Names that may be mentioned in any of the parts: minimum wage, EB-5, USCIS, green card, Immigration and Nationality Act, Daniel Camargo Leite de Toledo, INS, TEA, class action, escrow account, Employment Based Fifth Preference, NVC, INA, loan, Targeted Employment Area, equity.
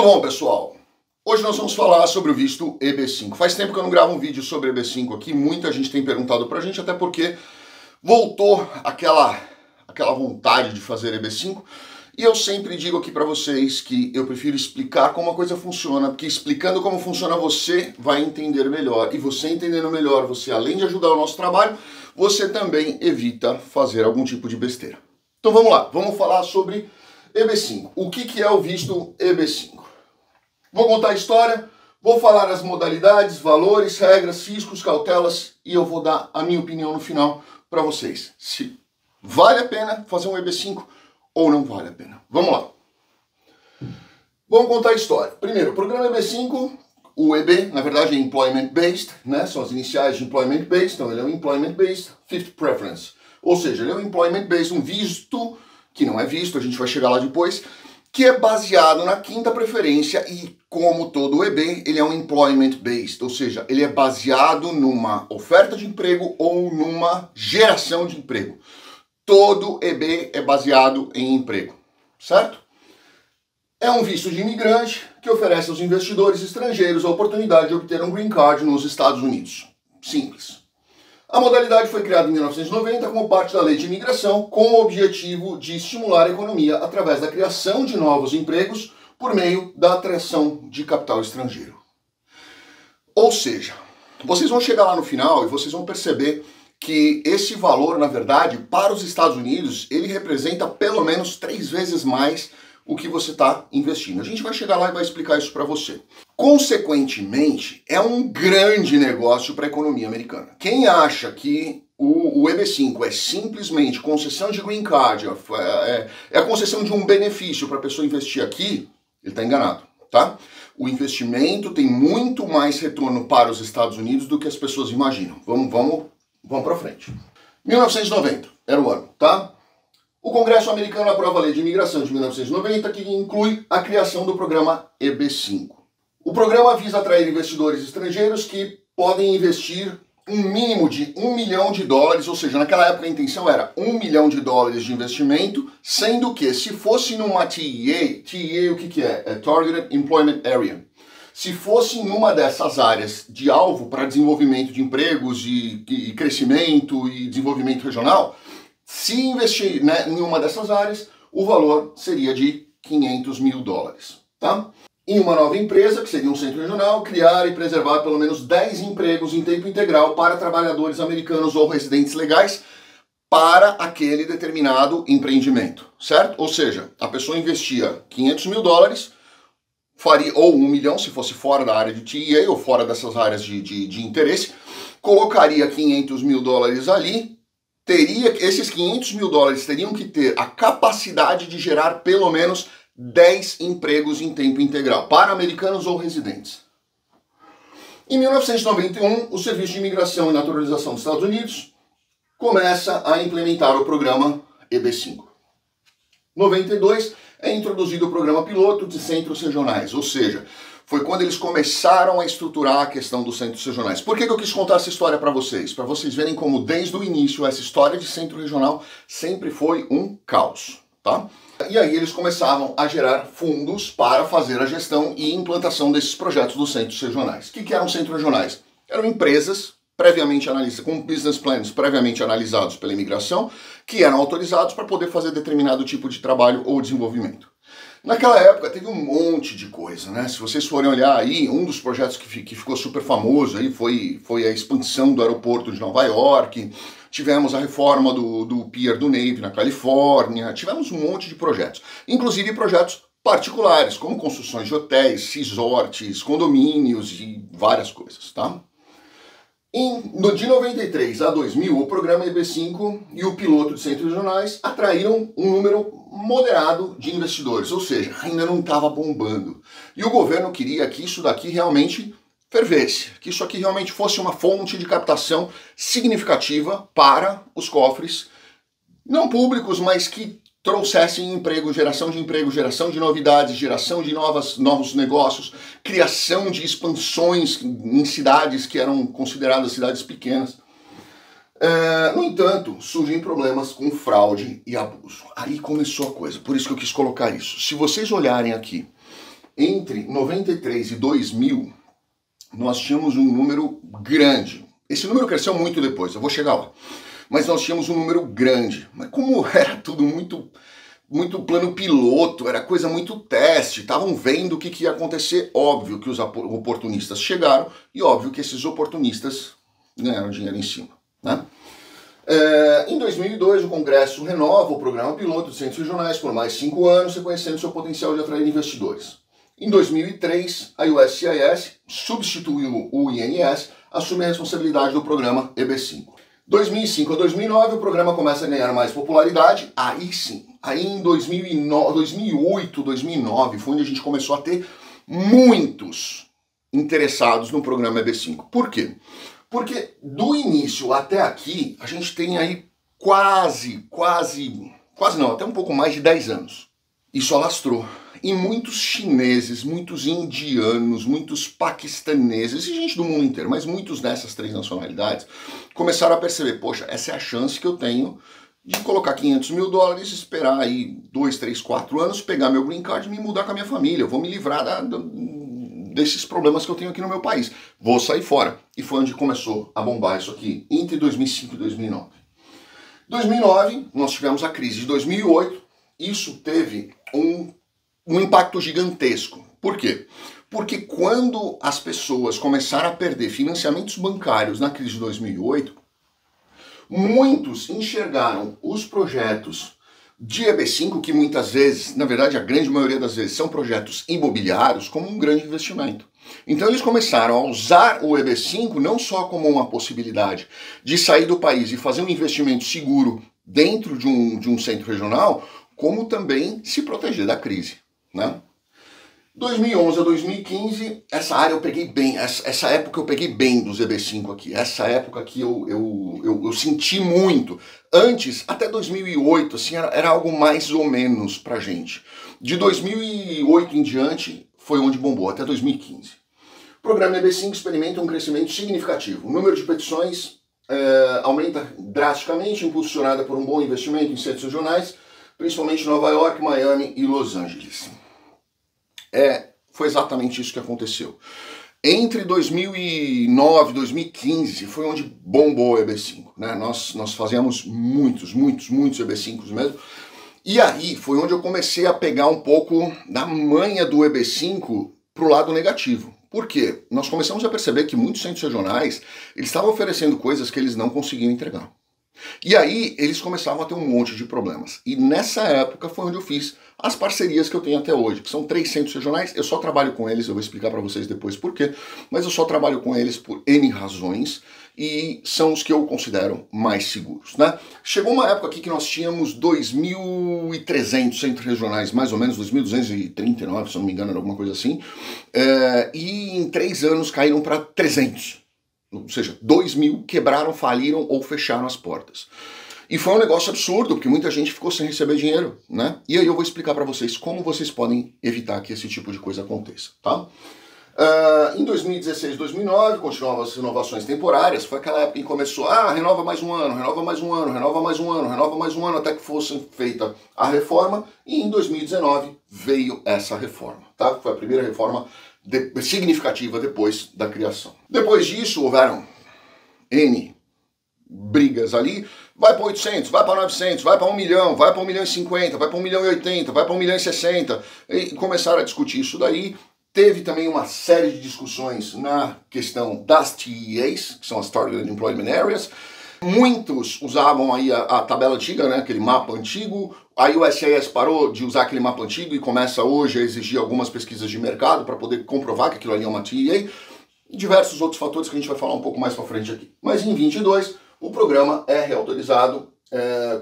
Tudo bom, pessoal? Hoje nós vamos falar sobre o visto EB-5. Faz tempo que eu não gravo um vídeo sobre EB-5 aqui, muita gente tem perguntado pra gente, até porque voltou aquela vontade de fazer EB-5, e eu sempre digo aqui pra vocês que eu prefiro explicar como a coisa funciona, porque explicando como funciona você vai entender melhor, e você entendendo melhor, você além de ajudar o nosso trabalho, você também evita fazer algum tipo de besteira. Então vamos lá, vamos falar sobre EB-5. O que é o visto EB-5? Vou contar a história, vou falar as modalidades, valores, regras, riscos, cautelas e eu vou dar a minha opinião no final para vocês. Se vale a pena fazer um EB-5 ou não vale a pena. Vamos lá. Vamos contar a história. Primeiro, o programa EB-5, o EB, na verdade é Employment Based, né? São as iniciais de Employment Based, então ele é um Employment Based Fifth Preference. Ou seja, ele é um Employment Based, um visto que não é visto, a gente vai chegar lá depois, que é baseado na quinta preferência e, como todo o EB, ele é um employment based, ou seja, ele é baseado numa oferta de emprego ou numa geração de emprego. Todo EB é baseado em emprego, certo? É um visto de imigrante que oferece aos investidores estrangeiros a oportunidade de obter um green card nos Estados Unidos. Simples. A modalidade foi criada em 1990 como parte da Lei de Imigração, com o objetivo de estimular a economia através da criação de novos empregos por meio da atração de capital estrangeiro. Ou seja, vocês vão chegar lá no final e vocês vão perceber que esse valor, na verdade, para os Estados Unidos, ele representa pelo menos 3 vezes mais o que você está investindo. A gente vai chegar lá e vai explicar isso para você. Consequentemente, é um grande negócio para a economia americana. Quem acha que o EB-5 é simplesmente concessão de green card, é a concessão de um benefício para a pessoa investir aqui, ele está enganado, tá? O investimento tem muito mais retorno para os Estados Unidos do que as pessoas imaginam. Vamos para frente. 1990 era o ano, tá? O Congresso americano aprova a Lei de Imigração de 1990, que inclui a criação do programa EB-5. O programa visa atrair investidores estrangeiros que podem investir um mínimo de US$1 milhão, ou seja, naquela época a intenção era US$1 milhão de investimento, sendo que se fosse numa TEA, TEA o que é? É Targeted Employment Area. Se fosse em uma dessas áreas de alvo para desenvolvimento de empregos e crescimento e desenvolvimento regional, se investir, né, em uma dessas áreas, o valor seria de US$500 mil, tá? Em uma nova empresa, que seria um centro regional, criar e preservar pelo menos 10 empregos em tempo integral para trabalhadores americanos ou residentes legais para aquele determinado empreendimento, certo? Ou seja, a pessoa investia US$500 mil, faria, ou US$1 milhão, se fosse fora da área de TEA ou fora dessas áreas de interesse, colocaria US$500 mil ali. Esses US$500 mil teriam que ter a capacidade de gerar pelo menos 10 empregos em tempo integral, para americanos ou residentes. Em 1991, o Serviço de Imigração e Naturalização dos Estados Unidos começa a implementar o programa EB-5. Em 1992, é introduzido o programa piloto de centros regionais, ou seja, foi quando eles começaram a estruturar a questão dos centros regionais. Por que eu quis contar essa história para vocês? Para vocês verem como desde o início essa história de centro regional sempre foi um caos, tá? E aí eles começavam a gerar fundos para fazer a gestão e implantação desses projetos dos centros regionais. O que eram centros regionais? Eram empresas previamente analisadas, com business plans previamente analisados pela imigração, que eram autorizados para poder fazer determinado tipo de trabalho ou desenvolvimento. Naquela época teve um monte de coisa, né? Se vocês forem olhar aí, um dos projetos que ficou super famoso aí foi a expansão do aeroporto de Nova York, tivemos a reforma do Pier do Navy na Califórnia, tivemos um monte de projetos, inclusive projetos particulares, como construções de hotéis, resorts, condomínios e várias coisas, tá? De 93 a 2000, o programa EB-5 e o piloto de centros regionais atraíram um número moderado de investidores, ou seja, ainda não estava bombando. E o governo queria que isso daqui realmente fervesse, que isso aqui realmente fosse uma fonte de captação significativa para os cofres, não públicos, mas que trouxessem emprego, geração de novidades, geração de novos negócios, criação de expansões em cidades que eram consideradas cidades pequenas. No entanto, surgem problemas com fraude e abuso. Aí começou a coisa, por isso que eu quis colocar isso. Se vocês olharem aqui, Entre 93 e 2000, nós tínhamos um número grande. Esse número cresceu muito depois, eu vou chegar lá. Mas nós tínhamos um número grande. Mas como era tudo muito plano piloto, era coisa muito teste, estavam vendo o que ia acontecer, óbvio que os oportunistas chegaram e óbvio que esses oportunistas ganharam dinheiro em cima, né? Em 2002, o Congresso renova o programa piloto de centros regionais por mais 5 anos, reconhecendo seu potencial de atrair investidores. Em 2003, a USCIS substituiu o INS, assume a responsabilidade do programa EB-5. 2005 a 2009, o programa começa a ganhar mais popularidade, aí sim. Aí em 2008, 2009, foi onde a gente começou a ter muitos interessados no programa EB-5. Por quê? Porque do início até aqui, a gente tem aí quase não, até um pouco mais de 10 anos. Isso alastrou. E muitos chineses, muitos indianos, muitos paquistaneses, e gente do mundo inteiro, mas muitos dessas 3 nacionalidades, começaram a perceber, poxa, essa é a chance que eu tenho de colocar $500 mil, esperar aí 2, 3, 4 anos, pegar meu green card e me mudar com a minha família. Eu vou me livrar desses problemas que eu tenho aqui no meu país. Vou sair fora. E foi onde começou a bombar isso aqui, entre 2005 e 2009. 2009, nós tivemos a crise de 2008. Isso teve um impacto gigantesco. Por quê? Porque quando as pessoas começaram a perder financiamentos bancários na crise de 2008, muitos enxergaram os projetos de EB-5, que muitas vezes, na verdade a grande maioria das vezes, são projetos imobiliários, como um grande investimento. Então eles começaram a usar o EB-5 não só como uma possibilidade de sair do país e fazer um investimento seguro dentro de um centro regional, como também se proteger da crise, né? 2011 a 2015, essa área eu peguei bem, essa época eu peguei bem dos EB-5 aqui, essa época aqui eu senti muito. Antes, até 2008, assim, era algo mais ou menos pra gente. De 2008 em diante, foi onde bombou, até 2015. O programa EB-5 experimenta um crescimento significativo. O número de petições aumenta drasticamente, impulsionada por um bom investimento em centros regionais, principalmente Nova York, Miami e Los Angeles. Foi exatamente isso que aconteceu. Entre 2009 e 2015 foi onde bombou o EB-5, né? Nós fazíamos muitos EB-5s mesmo. E aí foi onde eu comecei a pegar um pouco da manha do EB-5 para o lado negativo. Por quê? Nós começamos a perceber que muitos centros regionais eles estavam oferecendo coisas que eles não conseguiam entregar. E aí eles começavam a ter um monte de problemas. E nessa época foi onde eu fiz as parcerias que eu tenho até hoje, que são 3 centros regionais. Eu só trabalho com eles, eu vou explicar para vocês depois por quê, mas eu só trabalho com eles por N razões e são os que eu considero mais seguros, né? Chegou uma época aqui que nós tínhamos 2.300 centros regionais, mais ou menos, 2.239, se eu não me engano, era alguma coisa assim. E em 3 anos caíram para 300. Ou seja, 2.000 quebraram, faliram ou fecharam as portas. E foi um negócio absurdo, porque muita gente ficou sem receber dinheiro, né? E aí eu vou explicar para vocês como vocês podem evitar que esse tipo de coisa aconteça, tá? Em 2016, 2009, continuavam as renovações temporárias. Foi aquela época em que começou, renova mais um ano, renova mais um ano, renova mais um ano, renova mais um ano, até que fosse feita a reforma. E em 2019 veio essa reforma, tá? Foi a primeira reforma significativa depois da criação. Depois disso, houveram N brigas ali, vai para 800, vai para 900, vai para 1 milhão, vai para 1 milhão e 50, vai para 1 milhão e 80, vai para 1 milhão e 60, e começaram a discutir isso daí. Teve também uma série de discussões na questão das TEAs, que são as Targeted Employment Areas. Muitos usavam aí a tabela antiga, né, aquele mapa antigo. Aí o USCIS parou de usar aquele mapa antigo e começa hoje a exigir algumas pesquisas de mercado para poder comprovar que aquilo ali é uma TEA. E diversos outros fatores que a gente vai falar um pouco mais para frente aqui. Mas em 22, o programa é reautorizado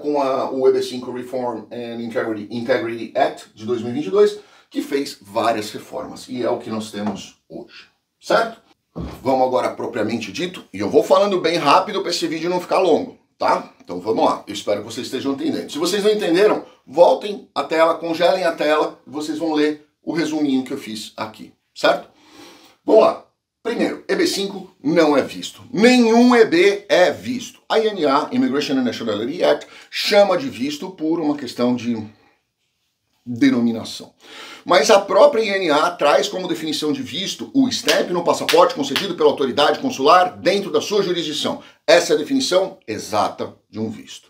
com o EB-5 Reform and Integrity Act de 2022, que fez várias reformas. E é o que nós temos hoje, certo? Vamos agora propriamente dito, e eu vou falando bem rápido para esse vídeo não ficar longo, tá? Então vamos lá, eu espero que vocês estejam entendendo. Se vocês não entenderam, voltem a tela, congelem a tela, e vocês vão ler o resuminho que eu fiz aqui, certo? Vamos lá. Primeiro, EB-5 não é visto. Nenhum EB é visto. A INA, Immigration and Nationality Act, chama de visto por uma questão de denominação. Mas a própria INA traz como definição de visto o stamp no passaporte concedido pela autoridade consular dentro da sua jurisdição. Essa é a definição exata de um visto.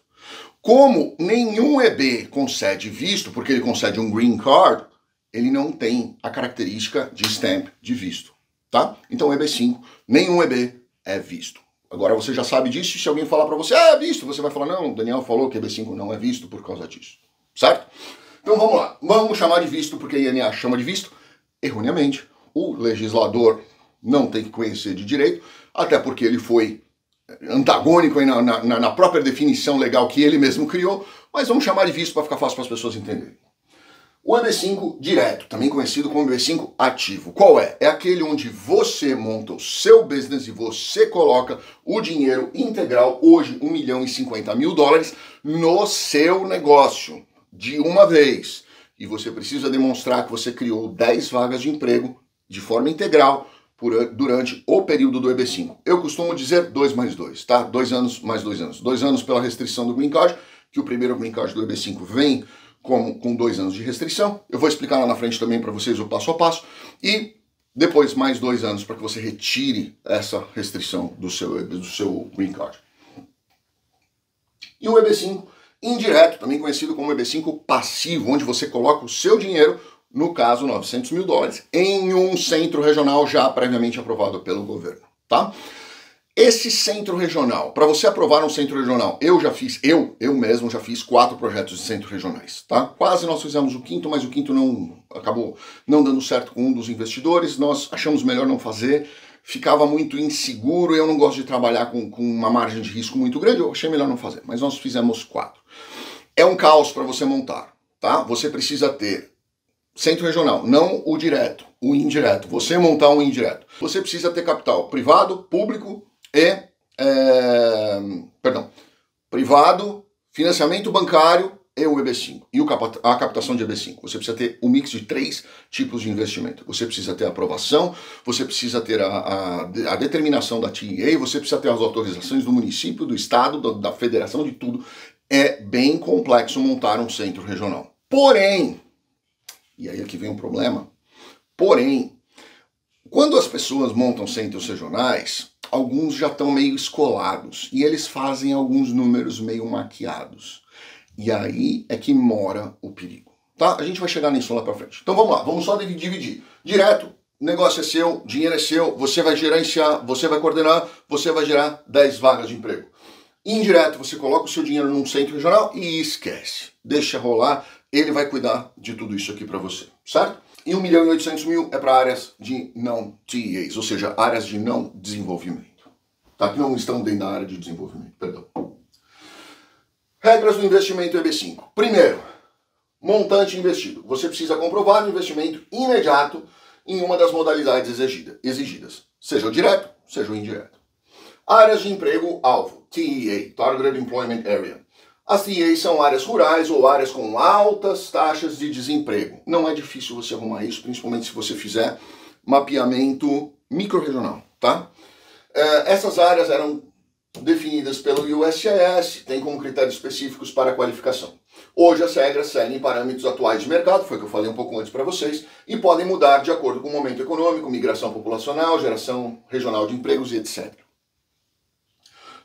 Como nenhum EB concede visto, porque ele concede um green card, ele não tem a característica de stamp de visto, tá? Então EB-5, nenhum EB é visto. Agora você já sabe disso, se alguém falar pra você, ah, é visto, você vai falar, não, o Daniel falou que EB-5 não é visto por causa disso, certo? Então vamos lá, vamos chamar de visto, porque a INA chama de visto, erroneamente. O legislador não tem que conhecer de direito, até porque ele foi antagônico na própria definição legal que ele mesmo criou, mas vamos chamar de visto para ficar fácil para as pessoas entenderem. O EB-5 direto, também conhecido como EB-5 ativo. Qual é? É aquele onde você monta o seu business e você coloca o dinheiro integral, hoje US$1.050.000, no seu negócio, de uma vez. E você precisa demonstrar que você criou 10 vagas de emprego de forma integral durante o período do EB-5. Eu costumo dizer 2 mais 2, tá? 2 anos mais 2 anos. 2 anos pela restrição do green card, que o primeiro green card do EB-5 vem com 2 anos de restrição. Eu vou explicar lá na frente também para vocês o passo a passo. E depois mais 2 anos para que você retire essa restrição do seu green card. E o EB-5 indireto, também conhecido como EB-5 passivo, onde você coloca o seu dinheiro, no caso US$900.000, em um centro regional já previamente aprovado pelo governo, tá? Esse centro regional, para você aprovar um centro regional, eu mesmo já fiz 4 projetos de centros regionais, tá? Quase nós fizemos o 5º, mas o 5º acabou não dando certo com um dos investidores, nós achamos melhor não fazer, ficava muito inseguro, eu não gosto de trabalhar com uma margem de risco muito grande, eu achei melhor não fazer, mas nós fizemos 4. É um caos para você montar, tá? Você precisa ter centro regional, não o direto, o indireto, você montar um indireto. Você precisa ter capital privado, público, financiamento bancário e o EB-5, e a captação de EB-5. Você precisa ter um mix de 3 tipos de investimento. Você precisa ter a aprovação, você precisa ter a determinação da TEA, você precisa ter as autorizações do município, do estado, da federação, de tudo. É bem complexo montar um centro regional. Porém, e aí aqui vem um problema, porém, quando as pessoas montam centros regionais, alguns já estão meio escolados e eles fazem alguns números meio maquiados. E aí é que mora o perigo, tá? A gente vai chegar nisso lá pra frente. Então vamos lá, vamos só dividir. Direto, negócio é seu, dinheiro é seu, você vai gerenciar, você vai coordenar, você vai gerar 10 vagas de emprego. Indireto, você coloca o seu dinheiro num centro regional e esquece. Deixa rolar, ele vai cuidar de tudo isso aqui pra você, certo? E US$1.800.000 é para áreas de não TEAs, ou seja, áreas de não desenvolvimento, tá? Que não estão dentro da área de desenvolvimento, perdão. Regras do investimento EB-5. Primeiro, montante investido. Você precisa comprovar o investimento imediato em uma das modalidades exigidas, seja o direto, seja o indireto. Áreas de emprego-alvo, TEA, Targeted Employment Area. As TEAs são áreas rurais ou áreas com altas taxas de desemprego. Não é difícil você arrumar isso, principalmente se você fizer mapeamento microrregional, tá? Essas áreas eram definidas pelo USCIS, tem como critérios específicos para qualificação. Hoje as regras seguem parâmetros atuais de mercado, foi o que eu falei um pouco antes para vocês, e podem mudar de acordo com o momento econômico, migração populacional, geração regional de empregos e etc.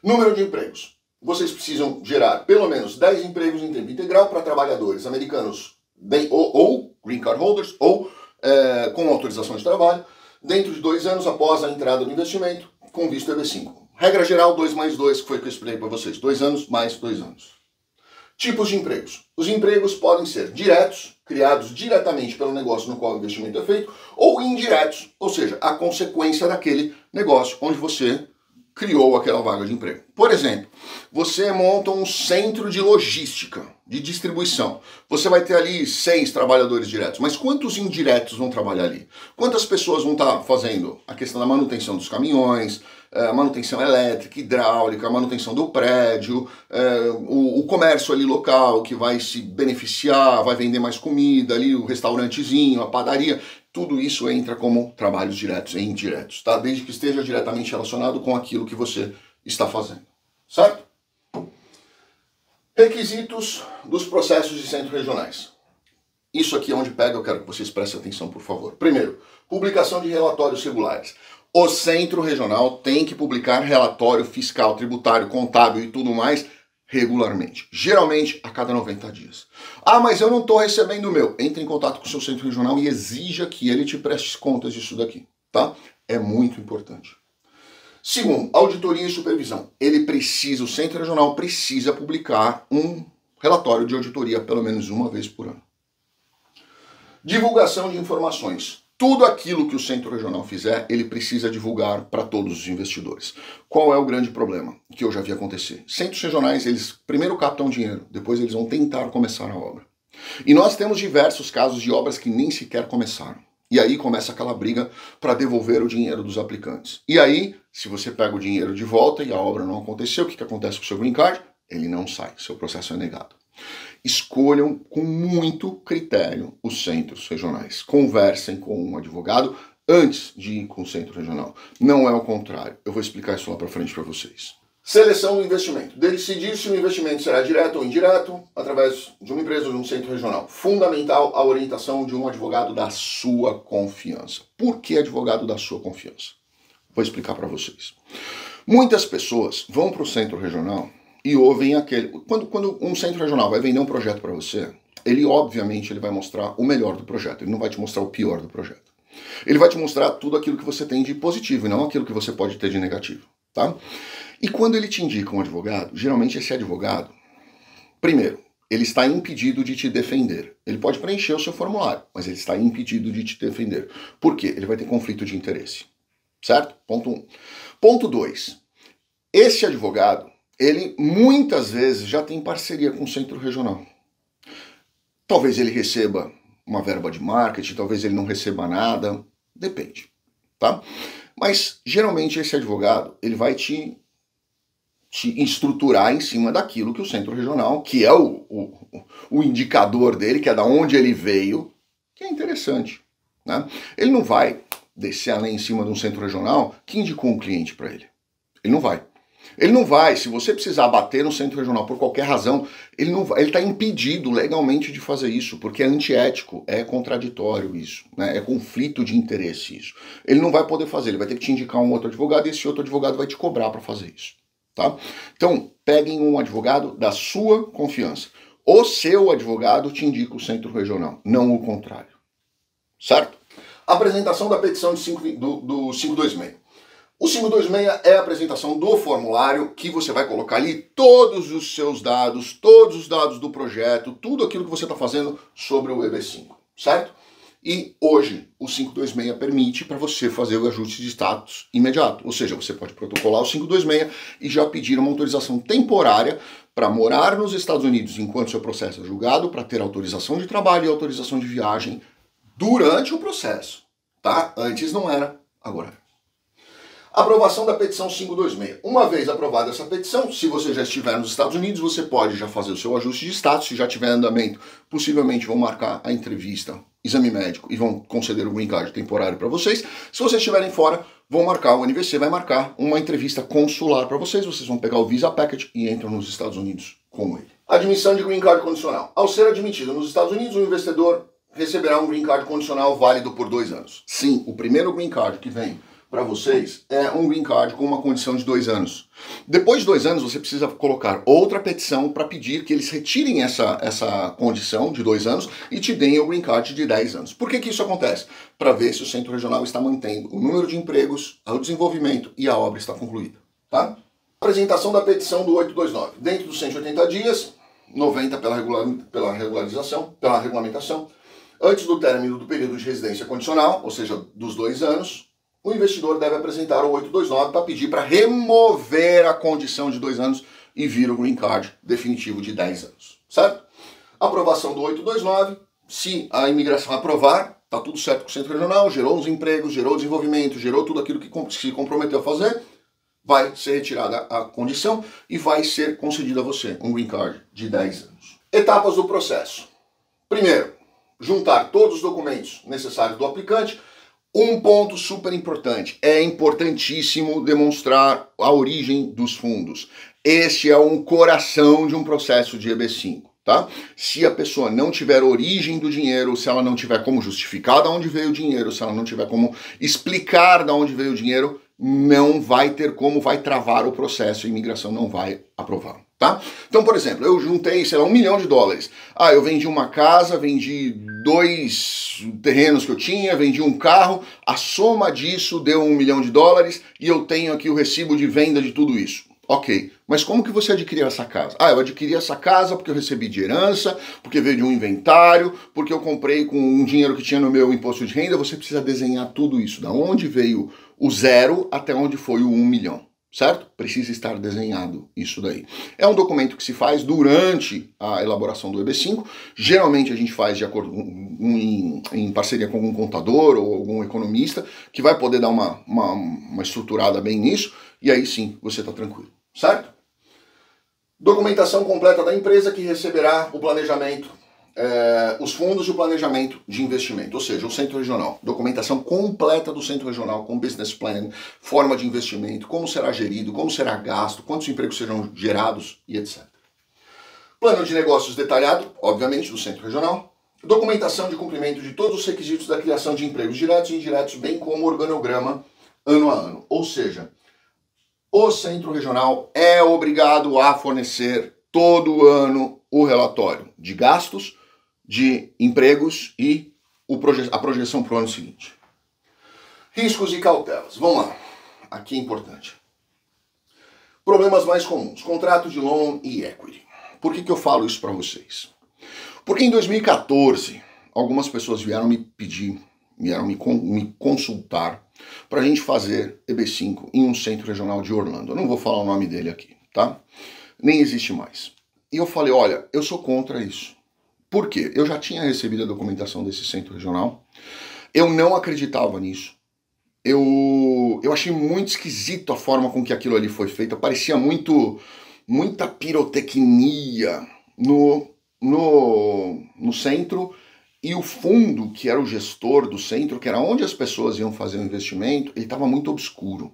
Número de empregos. Vocês precisam gerar pelo menos 10 empregos em tempo integral para trabalhadores americanos ou green card holders ou com autorização de trabalho dentro de 2 anos após a entrada do investimento com visto EB-5. Regra geral, 2 mais 2, que foi o que eu expliquei para vocês. 2 anos mais 2 anos. Tipos de empregos. Os empregos podem ser diretos, criados diretamente pelo negócio no qual o investimento é feito, ou indiretos, ou seja, a consequência daquele negócio onde você criou aquela vaga de emprego. Por exemplo, você monta um centro de logística, de distribuição. Você vai ter ali 6 trabalhadores diretos, mas quantos indiretos vão trabalhar ali? Quantas pessoas vão estar fazendo a questão da manutenção dos caminhões, manutenção elétrica, hidráulica, manutenção do prédio, o comércio ali local que vai se beneficiar, vai vender mais comida ali, o restaurantezinho, a padaria. Tudo isso entra como trabalhos diretos e indiretos, tá? Desde que esteja diretamente relacionado com aquilo que você está fazendo, certo? Requisitos dos processos de centros regionais. Isso aqui é onde pega, eu quero que vocês prestem atenção, por favor. Primeiro, publicação de relatórios regulares. O Centro Regional tem que publicar relatório fiscal, tributário, contábil e tudo mais regularmente. Geralmente, a cada 90 dias. Ah, mas eu não estou recebendo o meu. Entre em contato com o seu Centro Regional e exija que ele te preste contas disso daqui, tá? É muito importante. Segundo, auditoria e supervisão. Ele precisa, o Centro Regional precisa publicar um relatório de auditoria pelo menos uma vez por ano. Divulgação de informações. Tudo aquilo que o Centro Regional fizer, ele precisa divulgar para todos os investidores. Qual é o grande problema que eu já vi acontecer? Centros regionais, eles primeiro captam dinheiro, depois eles vão tentar começar a obra. E nós temos diversos casos de obras que nem sequer começaram. E aí começa aquela briga para devolver o dinheiro dos aplicantes. E aí, se você pega o dinheiro de volta e a obra não aconteceu, o que acontece com o seu green card? Ele não sai, seu processo é negado. Escolham com muito critério os centros regionais. Conversem com um advogado antes de ir com o centro regional. Não é o contrário. Eu vou explicar isso lá para frente para vocês. Seleção do investimento. Decidir se o investimento será direto ou indireto através de uma empresa ou de um centro regional. Fundamental a orientação de um advogado da sua confiança. Por que advogado da sua confiança? Vou explicar para vocês. Muitas pessoas vão para o centro regional e ouvem aquele... Quando um centro regional vai vender um projeto para você, ele obviamente ele vai mostrar o melhor do projeto, ele não vai te mostrar o pior do projeto. Ele vai te mostrar tudo aquilo que você tem de positivo e não aquilo que você pode ter de negativo, tá? E quando ele te indica um advogado, geralmente esse advogado, primeiro, ele está impedido de te defender. Ele pode preencher o seu formulário, mas ele está impedido de te defender. Por quê? Ele vai ter conflito de interesse, certo? Ponto 1. Ponto 2. Esse advogado, ele muitas vezes já tem parceria com o centro regional. Talvez ele receba uma verba de marketing, talvez ele não receba nada, depende, tá? Mas geralmente esse advogado, ele vai te estruturar em cima daquilo que o centro regional, que é o indicador dele, que é da onde ele veio, que é interessante, né? Ele não vai descer além em cima de um centro regional que indicou um cliente para ele. Ele não vai. Ele não vai, se você precisar bater no centro regional por qualquer razão, ele não vai, ele está impedido legalmente de fazer isso, porque é antiético, é contraditório isso, né? É conflito de interesse isso. Ele não vai poder fazer, ele vai ter que te indicar um outro advogado e esse outro advogado vai te cobrar para fazer isso, tá? Então, peguem um advogado da sua confiança. O seu advogado te indica o centro regional, não o contrário, certo? Apresentação da petição do 526. O 526 é a apresentação do formulário que você vai colocar ali todos os seus dados, todos os dados do projeto, tudo aquilo que você está fazendo sobre o EB-5, certo? E hoje o 526 permite para você fazer o ajuste de status imediato, ou seja, você pode protocolar o 526 e já pedir uma autorização temporária para morar nos Estados Unidos enquanto seu processo é julgado, para ter autorização de trabalho e autorização de viagem durante o processo, tá? Antes não era, agora é. Aprovação da petição 526. Uma vez aprovada essa petição, se você já estiver nos Estados Unidos, você pode já fazer o seu ajuste de status. Se já tiver em andamento, possivelmente vão marcar a entrevista, exame médico e vão conceder o green card temporário para vocês. Se vocês estiverem fora, vão marcar, o NVC vai marcar uma entrevista consular para vocês. Vocês vão pegar o Visa Packet e entram nos Estados Unidos com ele. Admissão de green card condicional. Ao ser admitido nos Estados Unidos, o investidor receberá um green card condicional válido por 2 anos. Sim, o primeiro green card que vem para vocês é um green card com uma condição de 2 anos. Depois de 2 anos, você precisa colocar outra petição para pedir que eles retirem essa condição de 2 anos e te deem o green card de 10 anos. Por que isso acontece? Para ver se o centro regional está mantendo o número de empregos, o desenvolvimento e a obra está concluída, tá? Apresentação da petição do 829. Dentro dos 180 dias, 90 pela regulamentação, antes do término do período de residência condicional, ou seja, dos 2 anos, o investidor deve apresentar o 829 para pedir para remover a condição de 2 anos e vir o green card definitivo de 10 anos, certo? Aprovação do 829, se a imigração aprovar, está tudo certo com o centro regional, gerou os empregos, gerou o desenvolvimento, gerou tudo aquilo que se comprometeu a fazer, vai ser retirada a condição e vai ser concedido a você um green card de 10 anos. Etapas do processo. Primeiro, juntar todos os documentos necessários do aplicante. Um ponto super importante, é importantíssimo demonstrar a origem dos fundos. Este é um coração de um processo de EB-5, tá? Se a pessoa não tiver origem do dinheiro, se ela não tiver como justificar de onde veio o dinheiro, se ela não tiver como explicar de onde veio o dinheiro, não vai ter como, vai travar o processo, a imigração não vai aprovar, tá? Então, por exemplo, eu juntei, sei lá, $1 milhão. Ah, eu vendi uma casa, vendi 2 terrenos que eu tinha, vendi um carro, a soma disso deu $1 milhão e eu tenho aqui o recibo de venda de tudo isso. Ok, mas como que você adquiriu essa casa? Ah, eu adquiri essa casa porque eu recebi de herança, porque veio de um inventário, porque eu comprei com um dinheiro que tinha no meu imposto de renda. Você precisa desenhar tudo isso, da onde veio o zero até onde foi o $1 milhão, certo? Precisa estar desenhado isso daí. É um documento que se faz durante a elaboração do EB-5. Geralmente a gente faz de acordo em parceria com algum contador ou algum economista que vai poder dar uma estruturada bem nisso. E aí sim, você está tranquilo, certo? Documentação completa da empresa que receberá o planejamento, os fundos e o planejamento de investimento, ou seja, o centro regional. Documentação completa do centro regional com business plan, forma de investimento, como será gerido, como será gasto, quantos empregos serão gerados e etc. Plano de negócios detalhado, obviamente, do centro regional. Documentação de cumprimento de todos os requisitos da criação de empregos diretos e indiretos, bem como organograma ano a ano, ou seja, o Centro Regional é obrigado a fornecer todo ano o relatório de gastos, de empregos e a projeção para o ano seguinte. Riscos e cautelas. Vamos lá. Aqui é importante. Problemas mais comuns. Contrato de loan e equity. Por que eu falo isso para vocês? Porque em 2014, algumas pessoas vieram me pedir, vieram me consultar para a gente fazer EB-5 em um centro regional de Orlando. Eu não vou falar o nome dele aqui, tá? Nem existe mais. E eu falei, olha, eu sou contra isso. Por quê? Eu já tinha recebido a documentação desse centro regional. Eu não acreditava nisso. Eu achei muito esquisito a forma com que aquilo ali foi feito. Parecia muita pirotecnia no centro. E o fundo, que era o gestor do centro, que era onde as pessoas iam fazer o investimento, ele estava muito obscuro.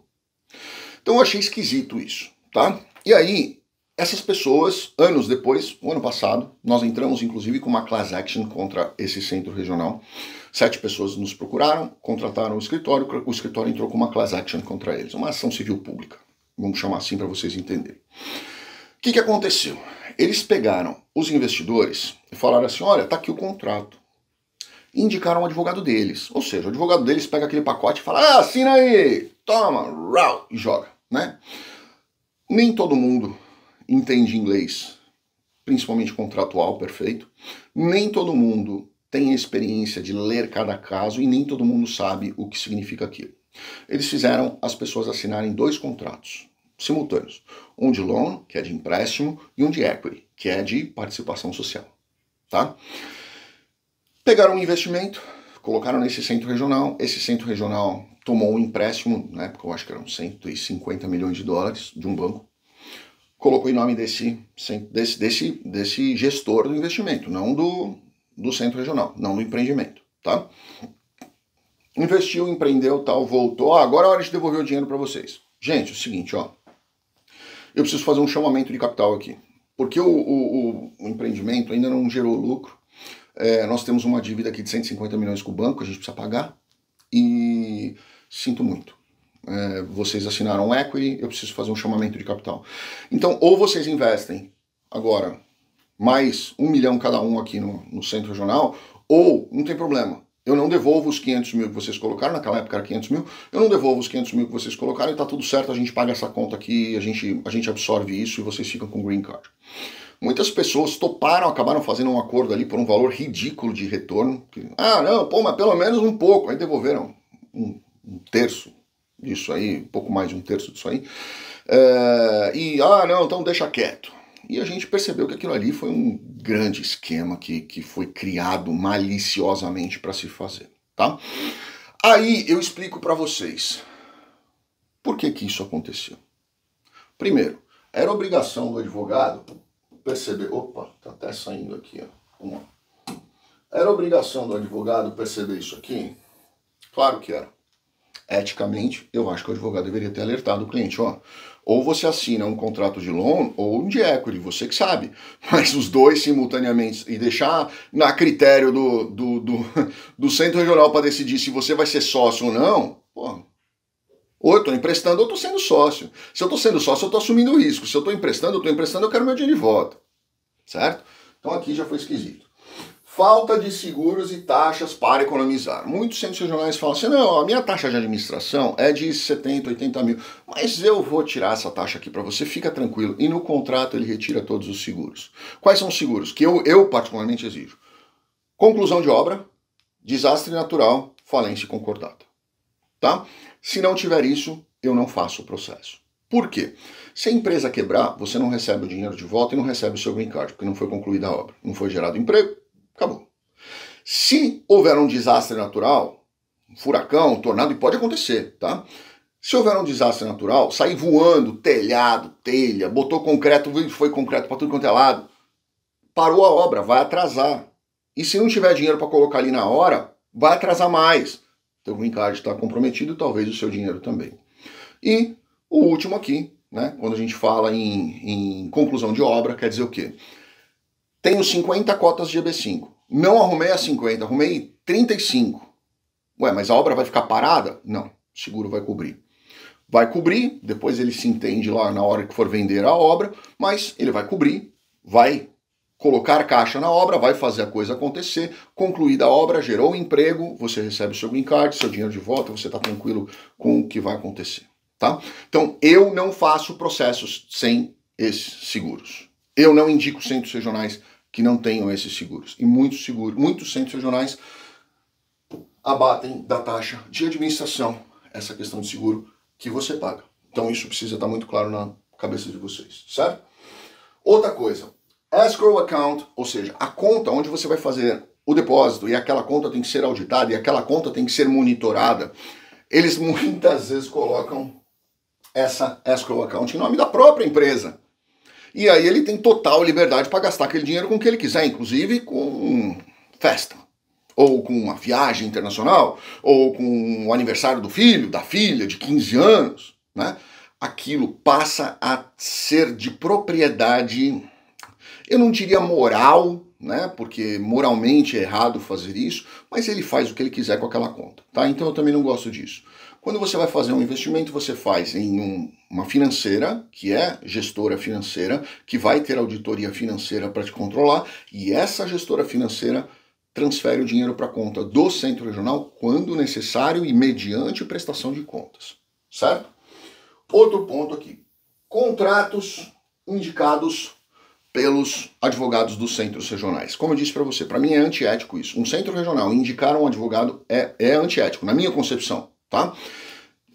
Então eu achei esquisito isso, tá? E aí, essas pessoas, anos depois, o ano passado, nós entramos inclusive com uma class action contra esse centro regional. 7 pessoas nos procuraram, contrataram o escritório entrou com uma class action contra eles. Uma ação civil pública, vamos chamar assim para vocês entenderem. O que aconteceu? Eles pegaram os investidores e falaram assim, olha, tá aqui o contrato. Indicaram o advogado deles, ou seja, o advogado deles pega aquele pacote e fala, ah, assina aí, toma, rau, e joga, né? Nem todo mundo entende inglês, principalmente contratual, perfeito, nem todo mundo tem a experiência de ler cada caso e nem todo mundo sabe o que significa aquilo. Eles fizeram as pessoas assinarem 2 contratos simultâneos, um de loan, que é de empréstimo, e um de equity, que é de participação social, tá? Pegaram um investimento, colocaram nesse centro regional. Esse centro regional tomou um empréstimo, na época eu acho que eram $150 milhões de um banco. Colocou em nome desse gestor do investimento, não do centro regional, não do empreendimento, tá? Investiu, empreendeu, tal, voltou. Ah, agora é hora de devolver o dinheiro para vocês. Gente, é o seguinte, ó. Eu preciso fazer um chamamento de capital aqui. Porque o empreendimento ainda não gerou lucro. Nós temos uma dívida aqui de 150 milhões com o banco, a gente precisa pagar, e sinto muito. Vocês assinaram equity, eu preciso fazer um chamamento de capital. Então, ou vocês investem agora mais $1 milhão cada um aqui no centro regional, ou não tem problema, eu não devolvo os 500 mil que vocês colocaram, naquela época era 500 mil, eu não devolvo os 500 mil que vocês colocaram e tá tudo certo, a gente paga essa conta aqui, a gente absorve isso e vocês ficam com green card. Muitas pessoas toparam, acabaram fazendo um acordo ali por um valor ridículo de retorno. Ah, não, pô, mas pelo menos um pouco. Aí devolveram um terço disso aí, um pouco mais de um terço disso aí. Ah, não, então deixa quieto. E a gente percebeu que aquilo ali foi um grande esquema que foi criado maliciosamente para se fazer, tá? Aí eu explico para vocês por que isso aconteceu. Primeiro, era obrigação do advogado perceber, opa, tá até saindo aqui, ó. Vamos lá. Era obrigação do advogado perceber isso aqui? Claro que era. eticamente, eu acho que o advogado deveria ter alertado o cliente, ó, ou você assina um contrato de loan ou um de equity, você que sabe, mas os dois simultaneamente, e deixar na critério do centro regional para decidir se você vai ser sócio ou não, pô, ou eu estou emprestando ou estou sendo sócio. Se eu estou sendo sócio, eu estou assumindo o risco. Se eu estou emprestando, eu quero meu dinheiro de volta. Certo? Então aqui já foi esquisito. Falta de seguros e taxas para economizar. Muitos centros regionais falam assim, não, a minha taxa de administração é de 70, 80 mil, mas eu vou tirar essa taxa aqui para você, fica tranquilo. E no contrato ele retira todos os seguros. Quais são os seguros que eu particularmente exijo? Conclusão de obra, desastre natural, falência e concordata. Tá? Se não tiver isso, eu não faço o processo. Por quê? Se a empresa quebrar, você não recebe o dinheiro de volta e não recebe o seu green card, porque não foi concluída a obra, não foi gerado emprego, acabou. Se houver um desastre natural, um furacão, um tornado, e pode acontecer, tá? Se houver um desastre natural, sair voando, telhado, telha, botou concreto, foi concreto para tudo quanto é lado, parou a obra, vai atrasar. E se não tiver dinheiro para colocar ali na hora, vai atrasar mais. Teu green card está comprometido, talvez o seu dinheiro também. E o último aqui, né? Quando a gente fala em conclusão de obra, quer dizer o quê? Tenho 50 cotas de EB-5. Não arrumei as 50, arrumei 35. Ué, mas a obra vai ficar parada? Não, o seguro vai cobrir. Vai cobrir, depois ele se entende lá na hora que for vender a obra, mas ele vai cobrir, vai colocar caixa na obra, vai fazer a coisa acontecer, concluída a obra, gerou emprego, você recebe o seu green card, seu dinheiro de volta, você está tranquilo com o que vai acontecer. Tá? Então, eu não faço processos sem esses seguros. Eu não indico centros regionais que não tenham esses seguros. E muitos centros regionais abatem da taxa de administração essa questão de seguro que você paga. Então, isso precisa estar muito claro na cabeça de vocês, certo? Outra coisa, escrow account, ou seja, a conta onde você vai fazer o depósito e aquela conta tem que ser auditada e aquela conta tem que ser monitorada, eles muitas vezes colocam essa escrow account em nome da própria empresa. E aí ele tem total liberdade para gastar aquele dinheiro com o que ele quiser, inclusive com festa, ou com uma viagem internacional, ou com o aniversário do filho, da filha de 15 anos, né? Aquilo passa a ser de propriedade... Eu não diria moral, né, porque moralmente é errado fazer isso, mas ele faz o que ele quiser com aquela conta, tá? Então eu também não gosto disso. Quando você vai fazer um investimento, você faz em uma financeira, que é gestora financeira, que vai ter auditoria financeira para te controlar, e essa gestora financeira transfere o dinheiro para a conta do centro regional quando necessário e mediante prestação de contas, certo? Outro ponto aqui, contratos indicados pelos advogados dos centros regionais. Como eu disse para você, para mim é antiético isso. Um centro regional indicar um advogado é antiético, na minha concepção, tá?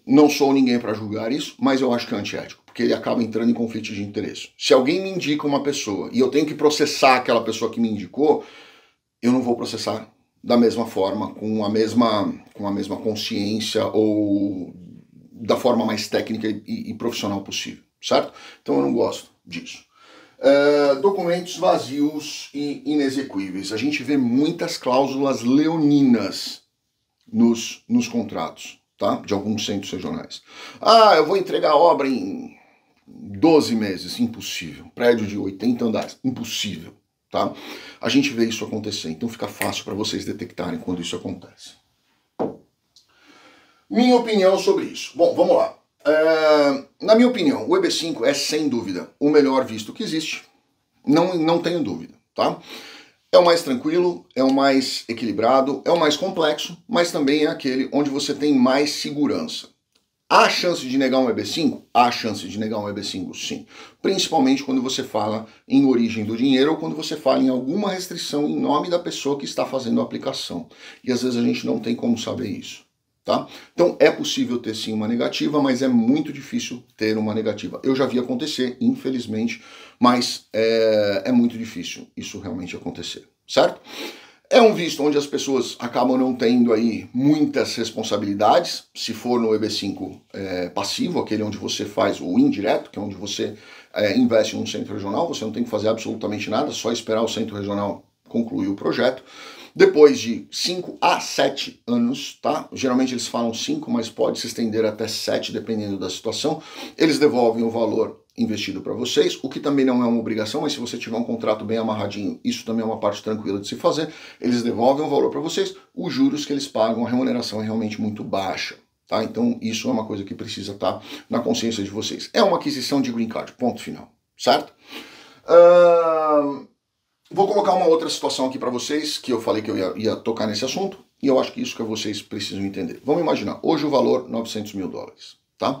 Não sou ninguém para julgar isso, mas eu acho que é antiético, porque ele acaba entrando em conflito de interesse. Se alguém me indica uma pessoa e eu tenho que processar aquela pessoa que me indicou, eu não vou processar da mesma forma, com a mesma consciência ou da forma mais técnica e profissional possível, certo? Então eu não gosto disso. Documentos vazios e inexequíveis. A gente vê muitas cláusulas leoninas nos contratos, tá? De alguns centros regionais. Ah, eu vou entregar a obra em 12 meses. Impossível. Prédio de 80 andares. Impossível, tá? A gente vê isso acontecer. Então fica fácil para vocês detectarem quando isso acontece. Minha opinião sobre isso. Bom, vamos lá. Na minha opinião, o EB-5 é sem dúvida o melhor visto que existe, não tenho dúvida, tá? É o mais tranquilo, é o mais equilibrado, é o mais complexo, mas também é aquele onde você tem mais segurança. Há chance de negar um EB-5? Há chance de negar um EB-5, sim. Principalmente quando você fala em origem do dinheiro ou quando você fala em alguma restrição em nome da pessoa que está fazendo a aplicação. E às vezes a gente não tem como saber isso. Tá? Então é possível ter sim uma negativa, mas é muito difícil ter uma negativa. Eu já vi acontecer, infelizmente, mas é muito difícil isso realmente acontecer, certo? É um visto onde as pessoas acabam não tendo aí muitas responsabilidades, se for no EB-5 passivo, aquele onde você faz o indireto, que é onde você investe em um centro regional, você não tem que fazer absolutamente nada, só esperar o centro regional concluir o projeto. Depois de 5 a 7 anos, tá? Geralmente eles falam 5, mas pode se estender até 7, dependendo da situação. Eles devolvem o valor investido para vocês, o que também não é uma obrigação, mas se você tiver um contrato bem amarradinho, isso também é uma parte tranquila de se fazer. Eles devolvem o valor para vocês, os juros que eles pagam, a remuneração é realmente muito baixa. Tá? Então isso é uma coisa que precisa estar na consciência de vocês. É uma aquisição de green card, ponto final, certo? Vou colocar uma outra situação aqui para vocês, que eu falei que eu ia tocar nesse assunto, e eu acho que isso que vocês precisam entender. Vamos imaginar, hoje o valor 900 mil dólares, tá?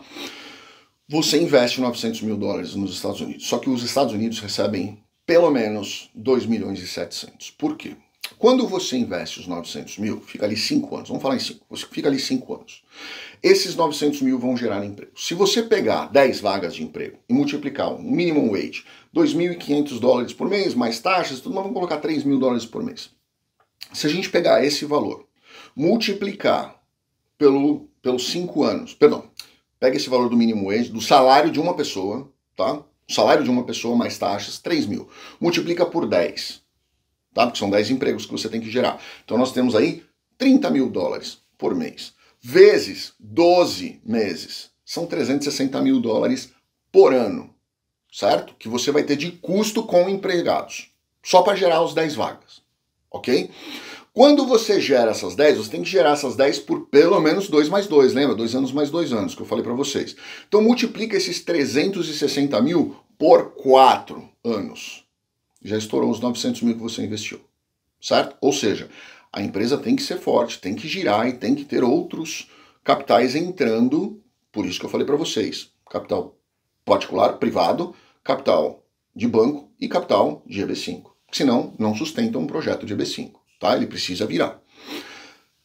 Você investe 900 mil dólares nos Estados Unidos, só que os Estados Unidos recebem pelo menos 2 milhões e 700. Por quê? Quando você investe os 900 mil, fica ali 5 anos, vamos falar em 5, você fica ali 5 anos. Esses 900 mil vão gerar emprego. Se você pegar 10 vagas de emprego e multiplicar o minimum wage, 2.500 dólares por mês, mais taxas, tudo, mas vamos colocar 3 mil dólares por mês. Se a gente pegar esse valor, multiplicar pelos 5 anos, perdão, pega esse valor do minimum wage, do salário de uma pessoa, tá? O salário de uma pessoa mais taxas, 3 mil, multiplica por 10. Tá? Porque são 10 empregos que você tem que gerar. Então nós temos aí 30 mil dólares por mês, vezes 12 meses, são 360 mil dólares por ano, certo? Que você vai ter de custo com empregados, só para gerar os 10 vagas, ok? Quando você gera essas 10, você tem que gerar essas 10 por pelo menos 2 mais 2, lembra? 2 anos mais 2 anos, que eu falei para vocês. Então multiplica esses 360 mil por 4 anos. Já estourou os 900 mil que você investiu, certo? Ou seja, a empresa tem que ser forte, tem que girar e tem que ter outros capitais entrando, por isso que eu falei para vocês, capital particular, privado, capital de banco e capital de EB-5. Senão, não sustenta um projeto de EB-5, tá? Ele precisa virar.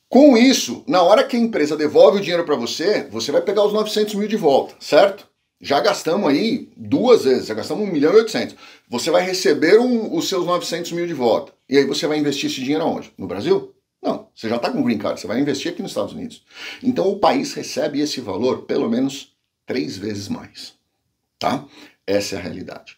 Com isso, na hora que a empresa devolve o dinheiro para você, você vai pegar os 900 mil de volta, certo? Já gastamos aí duas vezes, já gastamos 1 milhão e 800. Você vai receber os seus 900 mil de volta. E aí você vai investir esse dinheiro aonde? No Brasil? Não, você já está com green card, você vai investir aqui nos Estados Unidos. Então o país recebe esse valor pelo menos 3 vezes mais. Tá? Essa é a realidade.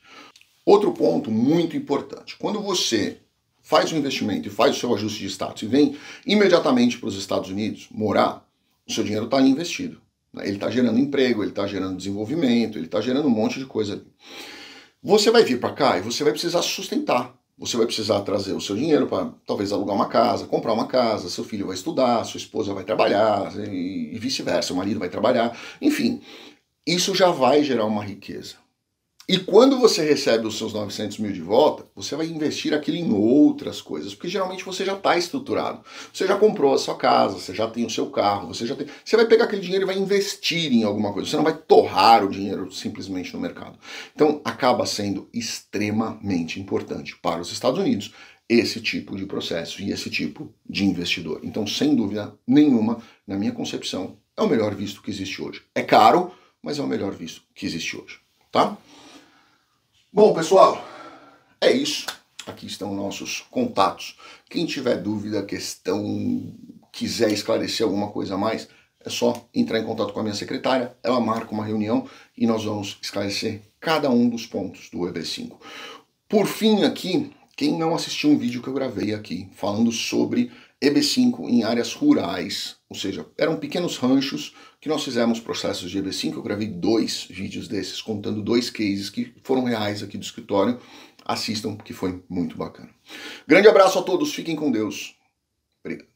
Outro ponto muito importante. Quando você faz um investimento e faz o seu ajuste de status e vem imediatamente para os Estados Unidos morar, o seu dinheiro está ali investido. Ele está gerando emprego, ele está gerando desenvolvimento, ele está gerando um monte de coisa ali. Você vai vir para cá e você vai precisar sustentar. Você vai precisar trazer o seu dinheiro para talvez alugar uma casa, comprar uma casa, seu filho vai estudar, sua esposa vai trabalhar e vice-versa, o marido vai trabalhar. Enfim, isso já vai gerar uma riqueza. E quando você recebe os seus 900 mil de volta, você vai investir aquilo em outras coisas, porque geralmente você já está estruturado. Você já comprou a sua casa, você já tem o seu carro, você já tem... Você vai pegar aquele dinheiro e vai investir em alguma coisa. Você não vai torrar o dinheiro simplesmente no mercado. Então acaba sendo extremamente importante para os Estados Unidos esse tipo de processo e esse tipo de investidor. Então, sem dúvida nenhuma, na minha concepção, é o melhor visto que existe hoje. É caro, mas é o melhor visto que existe hoje, tá? Bom, pessoal, é isso. Aqui estão nossos contatos. Quem tiver dúvida, questão, quiser esclarecer alguma coisa a mais, é só entrar em contato com a minha secretária, ela marca uma reunião e nós vamos esclarecer cada um dos pontos do EB-5. Por fim aqui, quem não assistiu um vídeo que eu gravei aqui, falando sobre EB-5 em áreas rurais, ou seja, eram pequenos ranchos que nós fizemos processos de EB-5, eu gravei 2 vídeos desses, contando 2 cases que foram reais aqui do escritório, assistam porque foi muito bacana. Grande abraço a todos, fiquem com Deus, obrigado.